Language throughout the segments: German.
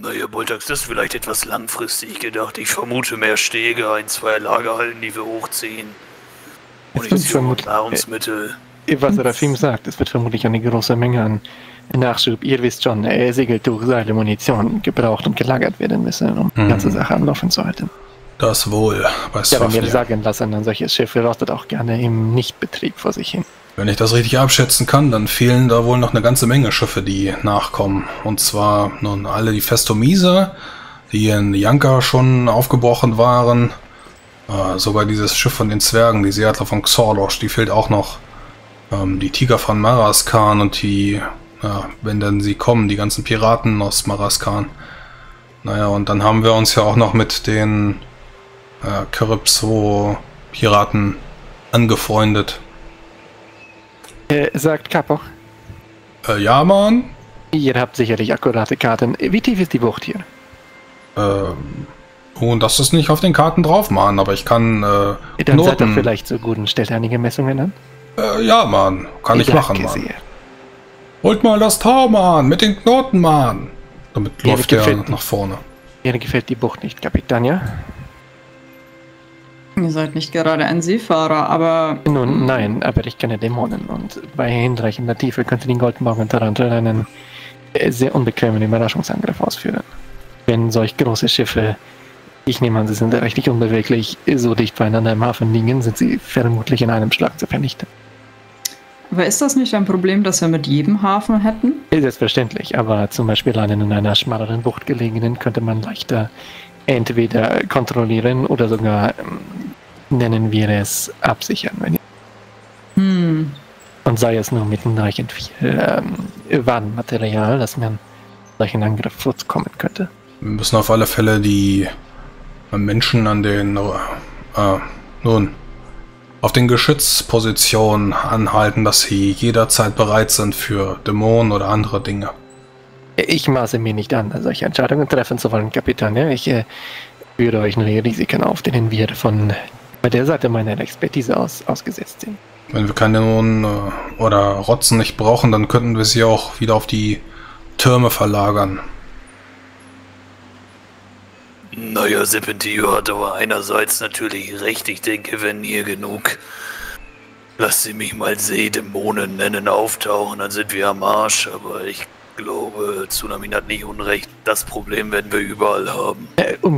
Naja, Boltax, das ist vielleicht etwas langfristig gedacht. Ich vermute mehr Stege, ein, zwei Lagerhallen, die wir hochziehen. Und Nahrungsmittel. Was Rafim sagt, es wird vermutlich eine große Menge an Nachschub, ihr wisst schon, Segeltuch, Seile, Munition gebraucht und gelagert werden müssen, um die ganze Sache am Laufen zu halten. Das wohl, weißt du. Ja, aber mir sagen lassen, ein solches Schiff rostet auch gerne im Nichtbetrieb vor sich hin. Wenn ich das richtig abschätzen kann, dann fehlen da wohl noch eine ganze Menge Schiffe, die nachkommen. Und zwar nun alle die Festomiser, die in Janka schon aufgebrochen waren. Sogar dieses Schiff von den Zwergen, die Seatler von Xordosh, die fehlt auch noch. Die Tiger von Maraskan und die, ja, wenn dann sie kommen, die ganzen Piraten aus Maraskan. Naja, und dann haben wir uns ja auch noch mit den Calypso-Piraten angefreundet. Sagt Kapoch. Ja, Mann. Ihr habt sicherlich akkurate Karten. Wie tief ist die Bucht hier? Und das ist nicht auf den Karten drauf, Mann, aber ich kann dann Knoten... seid ihr vielleicht so gut und stellt einige Messungen an? Ja, Mann. Kann ich machen, Mann. Sehr. Holt mal das Tau, Mann, mit den Knoten, Mann. Damit läuft er nach vorne. Mir gefällt die Bucht nicht, Kapitän, ja? Ihr seid nicht gerade ein Seefahrer, aber... Nun, nein, aber ich kenne Dämonen und bei hinreichender Tiefe könnte die Goldmorgentarantel einen sehr unbequemen Überraschungsangriff ausführen. Wenn solch große Schiffe, ich nehme an, sie sind richtig unbeweglich, so dicht beieinander im Hafen liegen, sind sie vermutlich in einem Schlag zu vernichten. Aber ist das nicht ein Problem, das wir mit jedem Hafen hätten? Selbstverständlich, aber zum Beispiel einen in einer schmaleren Bucht gelegenen könnte man leichter entweder kontrollieren oder sogar, nennen wir es, absichern. Wenn ihr Und sei es nur mit hinreichend viel Warnmaterial, dass man solchen Angriff vorzukommen könnte. Wir müssen auf alle Fälle die Menschen an den... auf den Geschützpositionen anhalten, dass sie jederzeit bereit sind für Dämonen oder andere Dinge. Ich maße mir nicht an, solche Entscheidungen treffen zu wollen, Kapitän. Ja? Ich führe euch neue Risiken auf, denen wir von der Seite meiner Expertise ausgesetzt sind. Wenn wir keine Dämonen oder Rotzen nicht brauchen, dann könnten wir sie auch wieder auf die Türme verlagern. Naja, Serpentio hat aber einerseits natürlich recht. Ich denke, wenn hier genug, lasst sie mich mal Seedämonen nennen, auftauchen, dann sind wir am Arsch. Aber ich glaube, Tsunami hat nicht unrecht. Das Problem werden wir überall haben.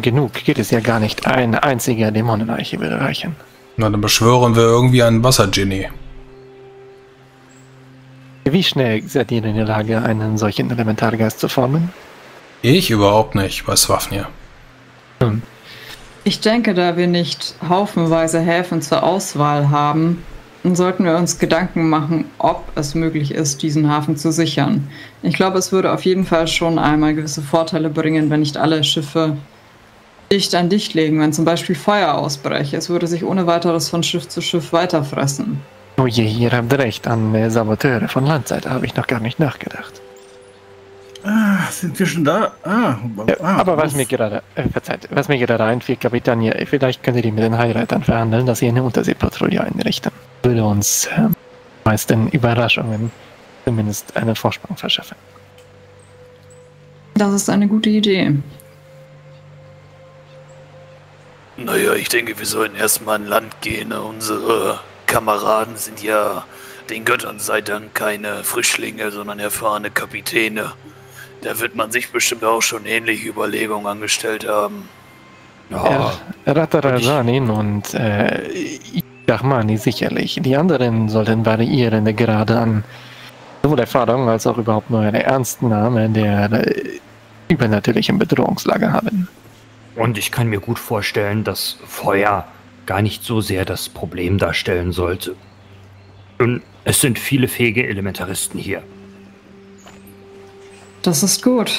Genug geht es ja gar nicht. Ein einziger Dämonenleiche würde reichen. Na, dann beschwören wir irgendwie einen Wassergenie. Wie schnell seid ihr in der Lage, einen solchen Elementargeist zu formen? Ich überhaupt nicht, bei Swafnir. Ich denke, da wir nicht haufenweise Häfen zur Auswahl haben, sollten wir uns Gedanken machen, ob es möglich ist, diesen Hafen zu sichern. Ich glaube, es würde auf jeden Fall schon einmal gewisse Vorteile bringen, wenn nicht alle Schiffe dicht an dicht legen, wenn zum Beispiel Feuer ausbreche. Es würde sich ohne weiteres von Schiff zu Schiff weiterfressen. Oh je, ihr habt recht, an Saboteure von Landseite habe ich noch gar nicht nachgedacht. Sind wir schon da? Aber was mir gerade einfiel, Kapitän, ja, vielleicht könnt ihr die mit den Heiratern verhandeln, dass sie eine Unterseepatrouille einrichten. Würde uns meisten Überraschungen zumindest einen Vorsprung verschaffen. Das ist eine gute Idee. Naja, ich denke, wir sollen erstmal an Land gehen. Unsere Kameraden sind ja den Göttern sei Dank keine Frischlinge, sondern erfahrene Kapitäne. Da wird man sich bestimmt auch schon ähnliche Überlegungen angestellt haben. Ja. Ratarazanin und Dachmani sicherlich. Die anderen sollten variierende Grade an sowohl Erfahrung als auch überhaupt nur eine Ernstnahme der übernatürlichen Bedrohungslage haben. Und ich kann mir gut vorstellen, dass Feuer gar nicht so sehr das Problem darstellen sollte. Und es sind viele fähige Elementaristen hier. Das ist gut.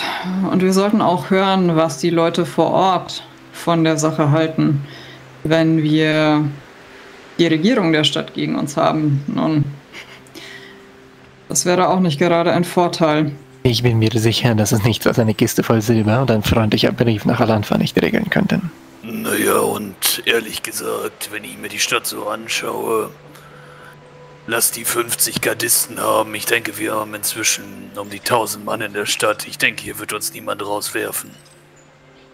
Und wir sollten auch hören, was die Leute vor Ort von der Sache halten, wenn wir die Regierung der Stadt gegen uns haben. Nun, das wäre auch nicht gerade ein Vorteil. Ich bin mir sicher, dass es nichts als eine Kiste voll Silber und ein freundlicher Brief nach Alanfa nicht regeln könnten. Naja, und ehrlich gesagt, wenn ich mir die Stadt so anschaue, Lass die 50 Gardisten haben. Ich denke, wir haben inzwischen um die 1000 Mann in der Stadt. Ich denke, hier wird uns niemand rauswerfen.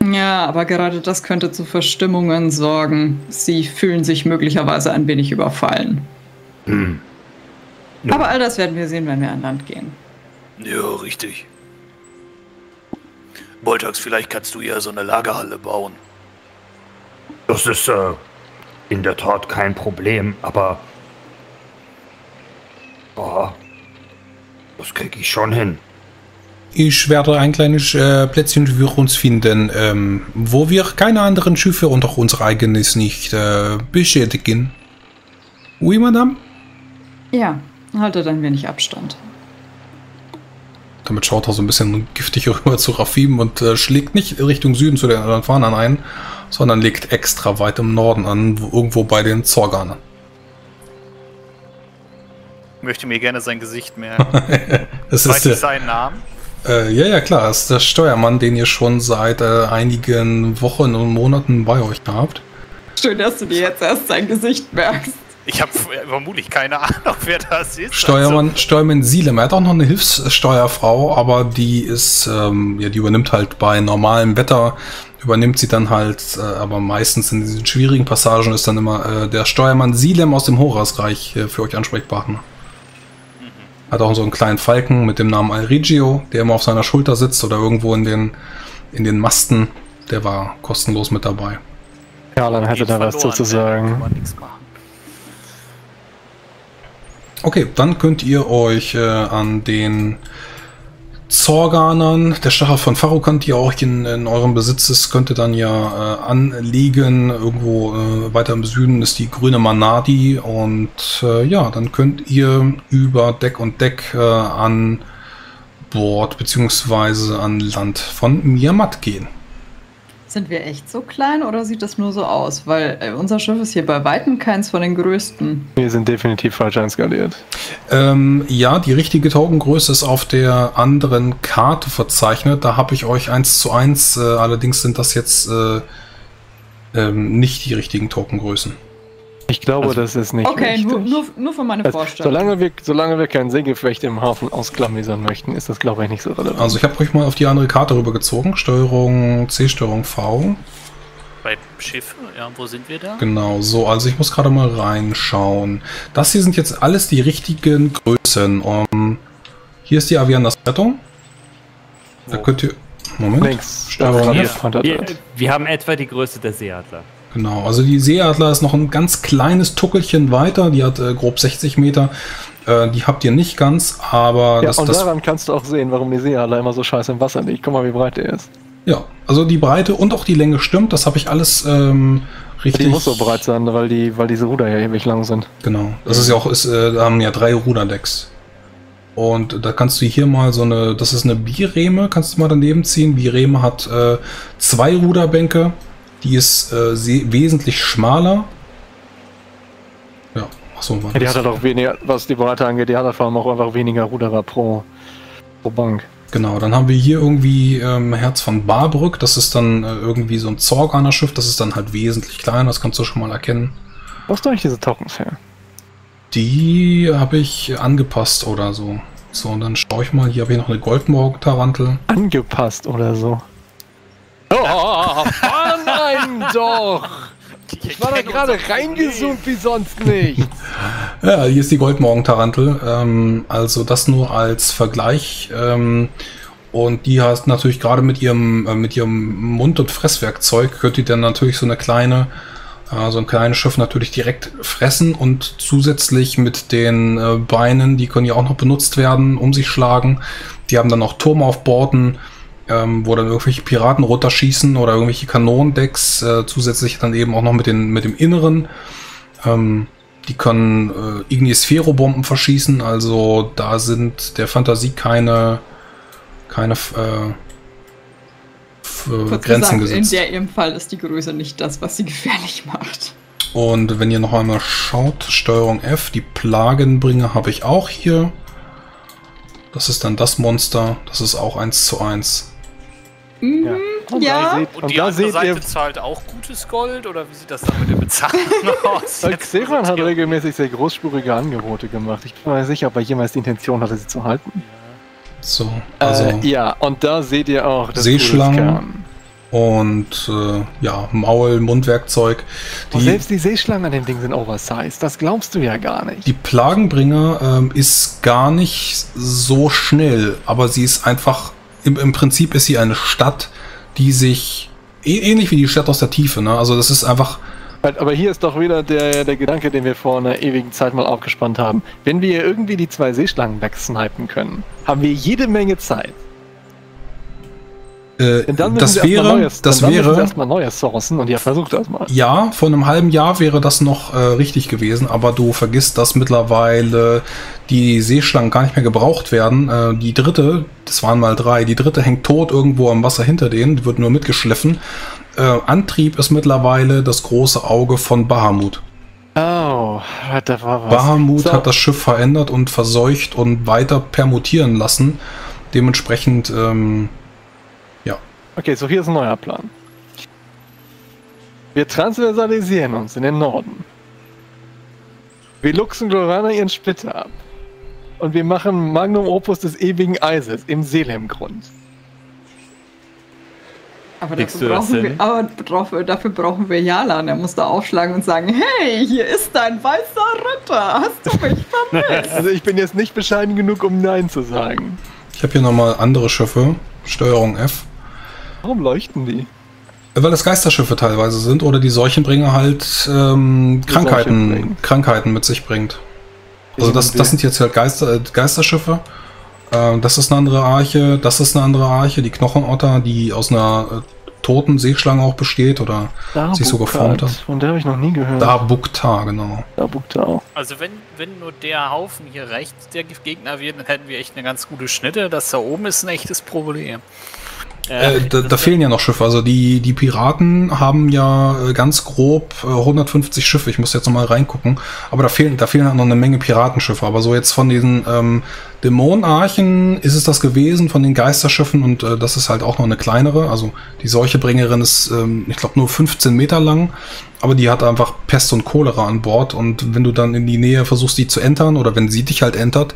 Ja, aber gerade das könnte zu Verstimmungen sorgen. Sie fühlen sich möglicherweise ein wenig überfallen. Hm. Ja. Aber all das werden wir sehen, wenn wir an Land gehen. Ja, richtig. Boltax, vielleicht kannst du ja so eine Lagerhalle bauen. Das ist in der Tat kein Problem, aber das kriege ich schon hin. Ich werde ein kleines Plätzchen für uns finden, wo wir keine anderen Schiffe und auch unser eigenes nicht beschädigen. Oui, Madame? Ja, haltet ein wenig Abstand. Damit schaut er so ein bisschen giftig rüber zu Rafim und schlägt nicht Richtung Süden zu den anderen Fahnern ein, sondern legt extra weit im Norden an, irgendwo bei den Zorganen. Ich möchte mir gerne sein Gesicht merken. Das ist sein Name. Ja, klar, das ist der Steuermann, den ihr schon seit einigen Wochen und Monaten bei euch habt. Schön, dass du dir jetzt erst sein Gesicht merkst. Ich habe vermutlich keine Ahnung, wer das ist. Steuermann Silem. Er hat auch noch eine Hilfssteuerfrau, aber die ist, die übernimmt halt bei normalem Wetter, übernimmt sie dann halt, aber meistens in diesen schwierigen Passagen ist dann immer der Steuermann Silem aus dem Horasreich für euch Ansprechpartner. Mhm. Hat auch so einen kleinen Falken mit dem Namen Alrigio, der immer auf seiner Schulter sitzt oder irgendwo in den Masten. Der war kostenlos mit dabei. Ja, dann hätte er was zu sagen. Okay, dann könnt ihr euch an den Zorganern, der Stache von Farukant, die auch in eurem Besitz ist, könnt ihr dann ja anlegen. Irgendwo weiter im Süden ist die grüne Manadi und dann könnt ihr über Deck und Deck an Bord bzw. an Land von Miamat gehen. Sind wir echt so klein oder sieht das nur so aus? Weil unser Schiff ist hier bei Weitem keins von den größten. Wir sind definitiv falsch einskaliert. Die richtige Taugengröße ist auf der anderen Karte verzeichnet. Da habe ich euch 1:1. Allerdings sind das jetzt nicht die richtigen Taugengrößen. Ich glaube, also, das ist nicht richtig. Okay, nur für meine Vorstellung. Solange wir kein Segelfecht im Hafen ausklamüsern möchten, ist das, glaube ich, nicht so relevant. Also ich habe euch mal auf die andere Karte rübergezogen. Steuerung C, Steuerung V. Bei Schiff, ja, wo sind wir da? Genau, so, also ich muss gerade mal reinschauen. Das hier sind jetzt alles die richtigen Größen. Hier ist die Aviandas Rettung. Da könnt ihr... Moment. Links. Steuerung wir haben etwa die Größe der Seeadler. Genau, also die Seeadler ist noch ein ganz kleines Tuckelchen weiter, die hat grob 60 Meter, die habt ihr nicht ganz, aber... Ja, und daran kannst du auch sehen, warum die Seeadler immer so scheiße im Wasser liegt. Guck mal, wie breit der ist. Ja, also die Breite und auch die Länge stimmt, das habe ich alles richtig... Die muss so breit sein, weil diese Ruder ja ewig lang sind. Genau, das ist ja auch, da haben ja 3 Ruderdecks. Und da kannst du hier mal so eine, das ist eine Bireme, kannst du mal daneben ziehen. Bireme hat 2 Ruderbänke. Die ist wesentlich schmaler. Ja, achso, war das. Die hat halt auch weniger, was die Breite angeht, die hat vor allem auch einfach weniger Ruderer pro Bank. Genau, dann haben wir hier irgendwie Herz von Barbrück, das ist dann irgendwie so ein Zorganer Schiff, das ist dann halt wesentlich kleiner, das kannst du schon mal erkennen. Wo hast du eigentlich diese Tokens her? Die habe ich angepasst oder so. So, und dann schaue ich mal, hier habe ich noch eine Goldmorgentarantel. Angepasst oder so. Oh, nein, doch! Ich war da gerade reingezoomt wie sonst nicht. Ja, hier ist die Goldmorgentarantel. Also das nur als Vergleich. Und die hat natürlich gerade mit ihrem Mund- und Fresswerkzeug, könnte die dann natürlich so ein kleines Schiff natürlich direkt fressen und zusätzlich mit den Beinen, die können ja auch noch benutzt werden, um sich schlagen. Die haben dann auch Turm auf Borden, wo dann irgendwelche Piraten runterschießen oder irgendwelche Kanonendecks, zusätzlich dann eben auch noch mit dem Inneren. Die können Ignisphero-Bomben verschießen, also da sind der Fantasie keine Grenzen gesetzt. In ihrem Fall ist die Größe nicht das, was sie gefährlich macht. Und wenn ihr noch einmal schaut, Steuerung F, die Plagenbringer habe ich auch hier. Das ist dann das Monster, das ist auch 1:1. Mhm. Ja. Und ja. Und die andere Seite zahlt auch gutes Gold, oder wie sieht das dann mit dem Bezahlen aus? Xevan hat regelmäßig sehr großspurige Angebote gemacht. Ich bin mir sicher, ob er jemals die Intention hatte, sie zu halten. So, also ja, und da seht ihr auch das Seeschlangen und ja, Maul, Mundwerkzeug. Und selbst die Seeschlangen an dem Ding sind oversized, das glaubst du ja gar nicht. Die Plagenbringer ist gar nicht so schnell, aber sie ist einfach, im Prinzip ist sie eine Stadt, die sich, ähnlich wie die Stadt aus der Tiefe, ne? Also das ist einfach... Aber hier ist doch wieder der Gedanke, den wir vor einer ewigen Zeit mal aufgespannt haben. Wenn wir irgendwie die zwei Seeschlangen wegsnipen können, haben wir jede Menge Zeit. Dann müssen wir erstmal neue sourcen und ihr versucht das mal. Ja, vor einem halben Jahr wäre das noch richtig gewesen, aber du vergisst, dass mittlerweile die Seeschlangen gar nicht mehr gebraucht werden. Die dritte, das waren mal drei, die dritte hängt tot irgendwo am Wasser hinter denen, die wird nur mitgeschliffen. Antrieb ist mittlerweile das große Auge von Bahamut. Oh, da war was. Bahamut hat das Schiff verändert und verseucht und weiter permutieren lassen. Dementsprechend, ja. Okay, so hier ist ein neuer Plan. Wir transversalisieren uns in den Norden. Wir luchsen Glorana ihren Splitter ab. Und wir machen Magnum Opus des ewigen Eises im Seelemgrund. Aber dafür brauchen wir Jalan. Er muss da aufschlagen und sagen, hey, hier ist dein weißer Ritter, hast du mich vermisst? Also ich bin jetzt nicht bescheiden genug, um Nein zu sagen. Ich habe hier nochmal andere Schiffe, Steuerung F. Warum leuchten die? Weil das Geisterschiffe teilweise sind oder die Seuchenbringer halt Krankheiten mit sich bringt. Also das sind jetzt halt Geisterschiffe. Das ist eine andere Arche, das ist eine andere Arche, die Knochenotter, die aus einer toten Seeschlange auch besteht oder sich so geformt hat. Von der habe ich noch nie gehört. Darabukta, genau. Darabukta auch. Also wenn nur der Haufen hier rechts der Gegner wird, dann hätten wir echt eine ganz gute Schnitte. Das da oben ist ein echtes Problem. Da fehlen ja noch Schiffe. Also die Piraten haben ja ganz grob 150 Schiffe. Ich muss jetzt nochmal reingucken. Aber da fehlen halt noch eine Menge Piratenschiffe. Aber so jetzt von diesen Dämonenarchen ist es das gewesen, von den Geisterschiffen. Und das ist halt auch noch eine kleinere. Also die Seuchebringerin ist, ich glaube, nur 15 Meter lang. Aber die hat einfach Pest und Cholera an Bord. Und wenn du dann in die Nähe versuchst, die zu entern, oder wenn sie dich halt entert,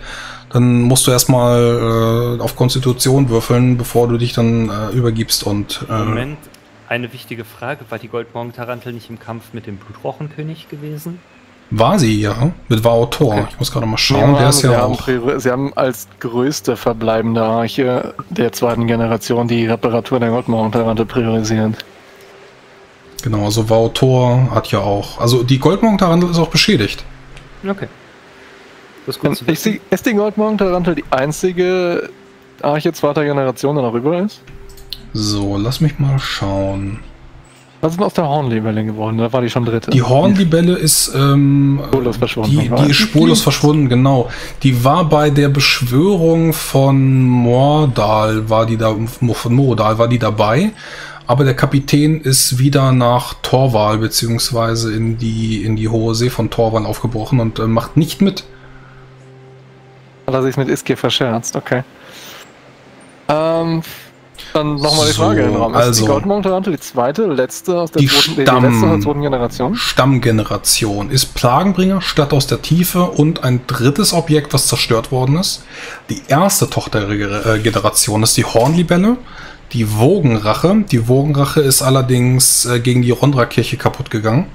dann musst du erstmal auf Konstitution würfeln, bevor du dich dann übergibst und... Moment, eine wichtige Frage. War die Goldmorgentarantel nicht im Kampf mit dem Blutrochenkönig gewesen? War sie, ja. Mit Vautor. Okay. Ich muss gerade mal schauen, der ist ja auch... Sie haben als größte verbleibende Arche der zweiten Generation die Reparatur der Goldmorgentarantel priorisiert. Genau, also Vautor hat ja auch... Also die Goldmorgentarantel ist auch beschädigt. Okay. Ist die Goldmorgentarantel die einzige Arche zweiter Generation, die noch rüber ist? So, lass mich mal schauen. Was ist denn aus der Hornlibelle geworden? Da war die schon dritte. Die Hornlibelle ist spurlos verschwunden. Die ist spurlos verschwunden, genau. Die war bei der Beschwörung von Mordal war die dabei. Aber der Kapitän ist wieder nach Torval bzw. in die hohe See von Torval aufgebrochen und macht nicht mit. Hat er sich mit Iske verscherzt, okay. Dann nochmal die Frage in den Raum. Also, ist die Goldmorgentarantel die zweite, letzte aus der zweiten Generation? Stammgeneration ist Plagenbringer, Stadt aus der Tiefe und ein drittes Objekt, was zerstört worden ist. Die erste Tochtergeneration ist die Hornlibelle, die Wogenrache. Die Wogenrache ist allerdings gegen die Rondra-Kirche kaputt gegangen.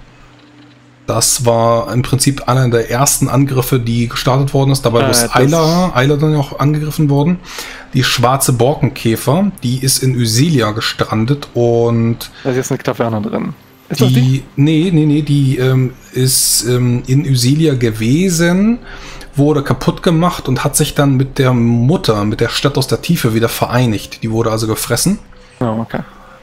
Das war im Prinzip einer der ersten Angriffe, die gestartet worden ist. Dabei ist Eiler dann auch angegriffen worden. Die schwarze Borkenkäfer, die ist in Üsilia gestrandet und... Da ist jetzt eine Taverne drin. Ist das die? Nee, die ist in Üsilia gewesen, wurde kaputt gemacht und hat sich dann mit der Mutter, mit der Stadt aus der Tiefe wieder vereinigt. Die wurde also gefressen. Oh, okay.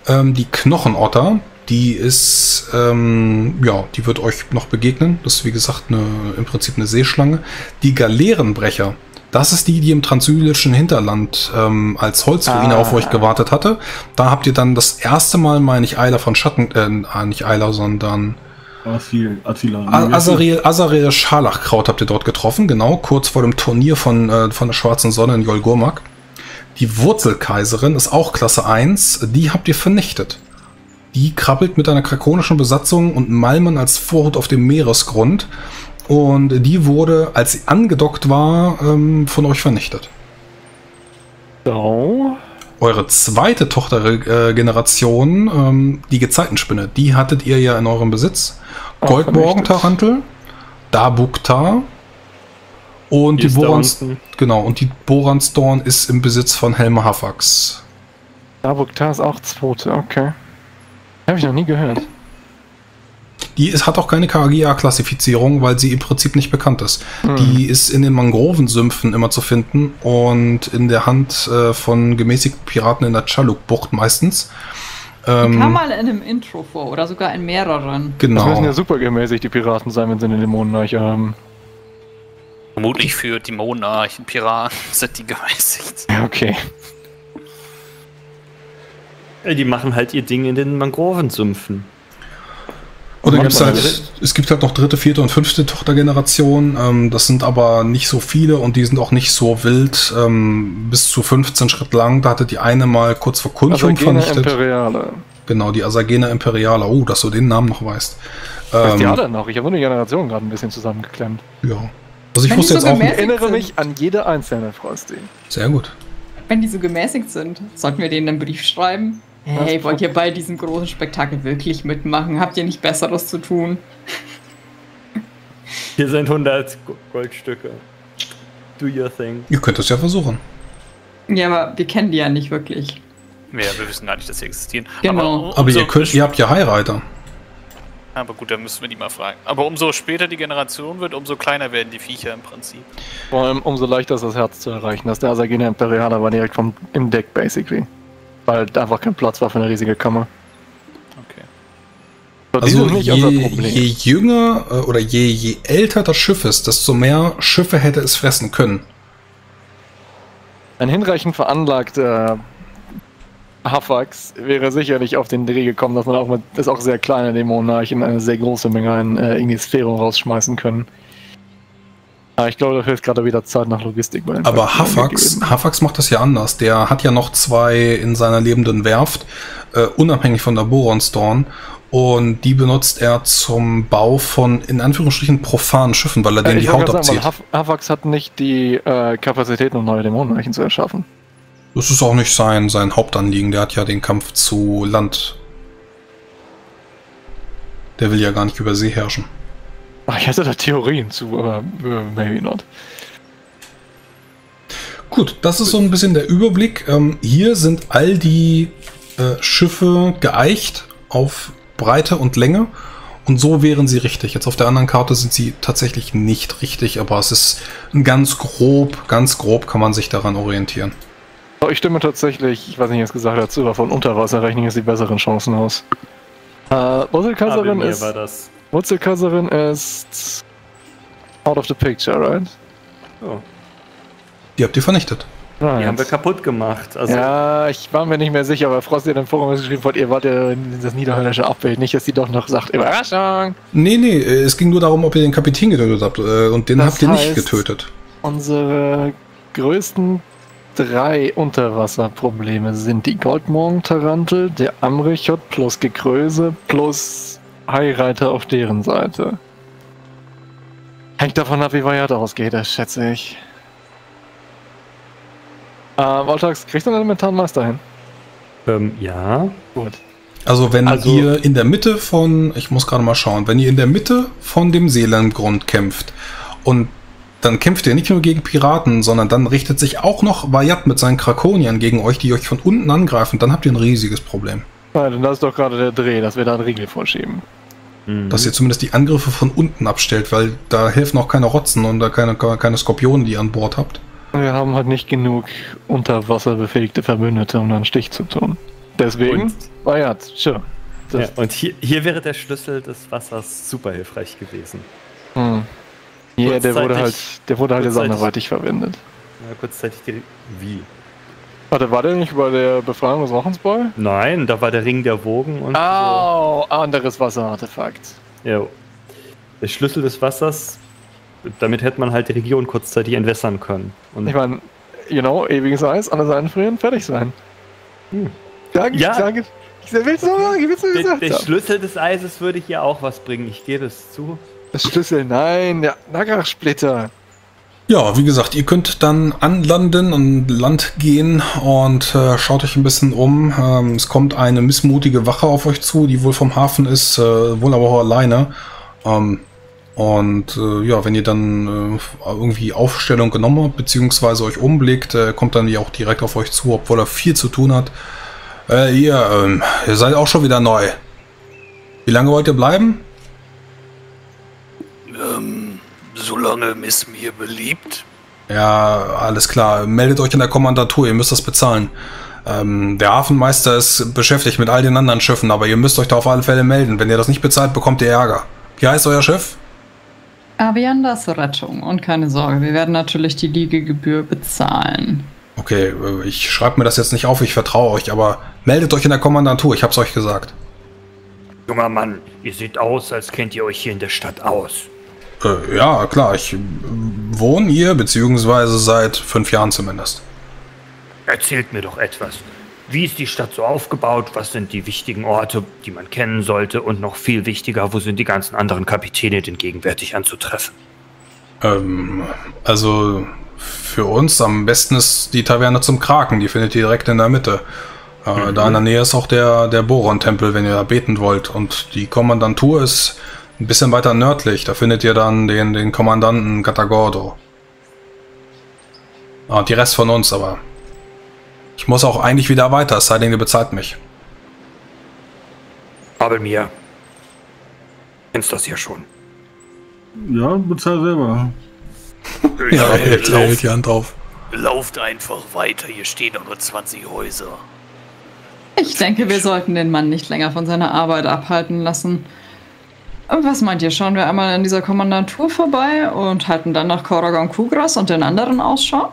Die Knochenotter... Die ist, ja, die wird euch noch begegnen. Das ist, wie gesagt, im Prinzip eine Seeschlange. Die Galeerenbrecher, das ist die im transsyrischen Hinterland als Holzruine auf euch gewartet hatte. Da habt ihr dann das erste Mal, meine ich, Eiler von Schatten, nicht Eiler, sondern Azariel Scharlachkraut habt ihr dort getroffen, genau, kurz vor dem Turnier von der Schwarzen Sonne in Jolgurmak. Die Wurzelkaiserin ist auch Klasse 1. Die habt ihr vernichtet. Die krabbelt mit einer krakonischen Besatzung und Malmen als Vorhut auf dem Meeresgrund. Und die wurde, als sie angedockt war, von euch vernichtet. So. Eure zweite Tochtergeneration, die Gezeitenspinne, die hattet ihr ja in eurem Besitz. Goldmorgentarantel, Darabukta und die Borons, genau, und die Borons Dorn ist im Besitz von Helmhafax. Darabukta ist auch zweite, okay. Habe ich noch nie gehört. Die ist, hat auch keine KGA-Klassifizierung, weil sie im Prinzip nicht bekannt ist. Hm. Die ist in den Mangrovensümpfen immer zu finden und in der Hand von gemäßigten Piraten in der Chaluk-Bucht meistens. Die kam mal in einem Intro vor oder sogar in mehreren. Genau. Das müssen ja super gemäßigt die Piraten sein, wenn sie eine Dämonenarche haben. Vermutlich für Dämonenarchen Piraten sind die gemäßigt. Okay. Die machen halt ihr Ding in den Mangrovensümpfen. Und dann gibt's halt, es gibt halt noch dritte, vierte und fünfte Tochtergeneration. Das sind aber nicht so viele und die sind auch nicht so wild. Bis zu 15 Schritt lang. Da hatte die eine mal kurz vor Kunchum vernichtet. Asagena Imperiale. Genau, die Asagena Imperiale. Oh, dass du den Namen noch weißt. Weißt die alle noch? Ich habe nur die Generation gerade ein bisschen zusammengeklemmt. Ja. Also ich wusste jetzt auch nicht. Ich erinnere mich an jede einzelne, Frosty. Sehr gut. Wenn die so gemäßigt sind, sollten wir denen einen Brief schreiben? Hey, wollt ihr bei diesem großen Spektakel wirklich mitmachen? Habt ihr nicht Besseres zu tun? Hier sind 100 Goldstücke. Do your thing. Ihr könnt das ja versuchen. Ja, aber wir kennen die ja nicht wirklich. Ja, wir wissen gar nicht, dass sie existieren. Genau. Aber ihr könnt, ihr habt ja Heirater. Aber gut, dann müssen wir die mal fragen. Aber umso später die Generation wird, umso kleiner werden die Viecher im Prinzip. Vor allem umso leichter ist das Herz zu erreichen. Das der Asagena Imperialer war direkt im Deck, basically. Weil da einfach kein Platz war für eine riesige Kammer. Okay. Also nicht unser Problem. Je jünger oder je älter das Schiff ist, desto mehr Schiffe hätte es fressen können. Ein hinreichend veranlagter Hafax wäre sicherlich auf den Dreh gekommen, dass man auch mit das auch sehr kleine Dämonenarchen eine sehr große Menge an Ingisphero rausschmeißen können. Ich glaube, dafür ist gerade wieder Zeit nach Logistik. Aber Hafax macht das ja anders. Der hat ja noch zwei in seiner lebenden Werft, unabhängig von der Borons Dorn. Und die benutzt er zum Bau von, in Anführungsstrichen, profanen Schiffen, weil er denen die Haut abzieht. Hafax hat nicht die Kapazitäten, um neue Dämonenarchen zu erschaffen. Das ist auch nicht sein Hauptanliegen. Der hat ja den Kampf zu Land. Der will ja gar nicht über See herrschen. Ach, ich hatte da Theorien zu, aber maybe not. Gut, das ist so ein bisschen der Überblick. Hier sind all die Schiffe geeicht auf Breite und Länge und so wären sie richtig. Jetzt auf der anderen Karte sind sie tatsächlich nicht richtig, aber es ist ein ganz grob kann man sich daran orientieren. Ich stimme tatsächlich, ich weiß nicht, was gesagt dazu, aber von Unterwasser rechnen jetzt die besseren Chancen aus. Wurzelkaiserin ist... Wurzelkaiserin ist out of the picture, right? Oh. Die habt ihr vernichtet. Right. Die haben wir kaputt gemacht. Also ja, ich war mir nicht mehr sicher, aber Frosty hat im Forum geschrieben, ihr wart ja das niederhöllische Abbild. Nicht, dass die doch noch sagt, Überraschung! Nee, es ging nur darum, ob ihr den Kapitän getötet habt. Und den habt ihr nicht getötet. Unsere größten drei Unterwasserprobleme sind die Goldmorgentarantel, der Amrichot plus Gekröse plus Highreiter auf deren Seite. Hängt davon ab, wie Wahjad ausgeht, das schätze ich. Boltax, kriegst du einen elementaren Meister hin? Ja. Gut. Also wenn ihr in der Mitte von, ich muss gerade mal schauen, wenn ihr in der Mitte von dem Seelandgrund kämpft und dann kämpft ihr nicht nur gegen Piraten, sondern dann richtet sich auch noch Wahjad mit seinen Krakoniern gegen euch, die euch von unten angreifen, dann habt ihr ein riesiges Problem. Nein, das ist doch gerade der Dreh, dass wir da einen Riegel vorschieben. Mhm. Dass ihr zumindest die Angriffe von unten abstellt, weil da helfen auch keine Rotzen und da keine Skorpione, die ihr an Bord habt. Wir haben halt nicht genug unterwasserbefähigte Verbündete, um einen Stich zu tun. Deswegen, Wahjad, sure. Ja, und hier wäre der Schlüssel des Wassers super hilfreich gewesen. Mhm. Ja, der wurde halt jetzt anderweitig verwendet. Ja, kurzzeitig direkt. Wie? Warte, war der nicht bei der Befreiung des Rochensboy? Nein, da war der Ring der Wogen und so. Anderes Wasserartefakt. Ja. Der Schlüssel des Wassers, damit hätte man halt die Region kurzzeitig entwässern können. Und ich meine, Genau, ewiges Eis, an der Seite frieren, fertig sein. Der Schlüssel des Eises würde hier auch was bringen, ich gebe es zu. Das Schlüssel, nein, der Nagarachsplitter. Ja, wie gesagt, ihr könnt dann anlanden und Land gehen und schaut euch ein bisschen um. Es kommt eine missmutige Wache auf euch zu, die wohl vom Hafen ist, wohl aber auch alleine. Ja, wenn ihr dann irgendwie Aufstellung genommen habt, beziehungsweise euch umblickt, kommt dann die auch direkt auf euch zu, obwohl er viel zu tun hat. Ihr seid auch schon wieder neu. Wie lange wollt ihr bleiben? Solange es mir beliebt. Ja, alles klar. Meldet euch in der Kommandatur, ihr müsst das bezahlen. Der Hafenmeister ist beschäftigt mit all den anderen Schiffen, aber ihr müsst euch da auf alle Fälle melden. Wenn ihr das nicht bezahlt, bekommt ihr Ärger. Wie heißt euer Schiff? Aviandas Rettung. Und keine Sorge, wir werden natürlich die Liegegebühr bezahlen. Okay, ich schreibe mir das jetzt nicht auf, ich vertraue euch, aber meldet euch in der Kommandatur, ich hab's euch gesagt. Junger Mann, ihr seht aus, als kennt ihr euch hier in der Stadt aus. Ja, klar, ich wohne hier, beziehungsweise seit 5 Jahren zumindest. Erzählt mir doch etwas. Wie ist die Stadt so aufgebaut? Was sind die wichtigen Orte, die man kennen sollte? Und noch viel wichtiger, wo sind die ganzen anderen Kapitäne denn gegenwärtig anzutreffen? Also für uns am besten ist die Taverne zum Kraken, die findet ihr direkt in der Mitte. Da in der Nähe ist auch der Boron-Tempel, wenn ihr da beten wollt. Und die Kommandantur ist ein bisschen weiter nördlich, da findet ihr dann den Kommandanten Katagordo. Ah, die Rest von uns aber. Ich muss auch eigentlich wieder weiter, es sei denn, ihr bezahlt mich. Aber mir. Kennst das ja schon. Ja, bezahl selber. Ja, jetzt hält die Hand drauf. Lauft einfach weiter, hier stehen doch nur 20 Häuser. Ich denke, wir sollten den Mann nicht länger von seiner Arbeit abhalten lassen. Was meint ihr? Schauen wir einmal an dieser Kommandantur vorbei und halten dann nach Koragon Kugras und den anderen Ausschau?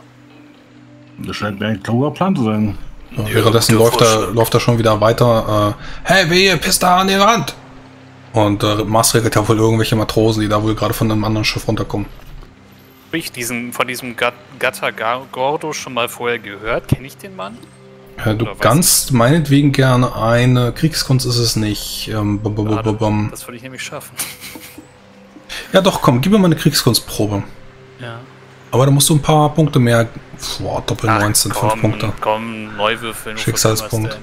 Das scheint mir ein kluger Plan zu sein. Ja, währenddessen läuft er schon wieder weiter. Hey, wehe, pisst da an den Rand! Und Mars regelt ja wohl irgendwelche Matrosen, die da wohl gerade von einem anderen Schiff runterkommen. Habe ich von diesem Gattagordo schon mal vorher gehört? Kenne ich den Mann? Du kannst meinetwegen gerne eine. Kriegskunst ist es nicht. Das würde ich nämlich schaffen. Ja doch, komm, gib mir mal eine Kriegskunstprobe. Ja. Aber da musst du ein paar Punkte mehr. Boah, Doppel 19, 5 Punkte. Komm, Neuwürfeln. Schicksalspunkt.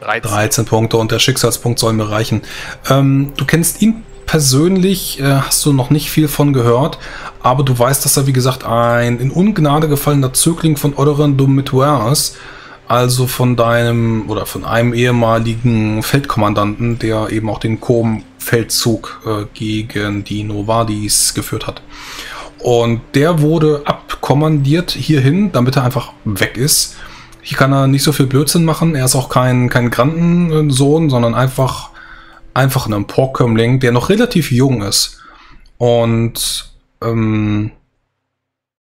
13 Punkte und der Schicksalspunkt soll mir reichen. Du kennst ihn persönlich, hast du noch nicht viel von gehört, aber du weißt, dass er, wie gesagt, ein in Ungnade gefallener Zögling von Odoran Dumitwar ist, also von einem ehemaligen Feldkommandanten, der eben auch den Kom-Feldzug gegen die Novadis geführt hat. Und der wurde abkommandiert hierhin, damit er einfach weg ist. Hier kann er nicht so viel Blödsinn machen, er ist auch kein Grandensohn, sondern einfach ein Emporkömmling, der noch relativ jung ist. Und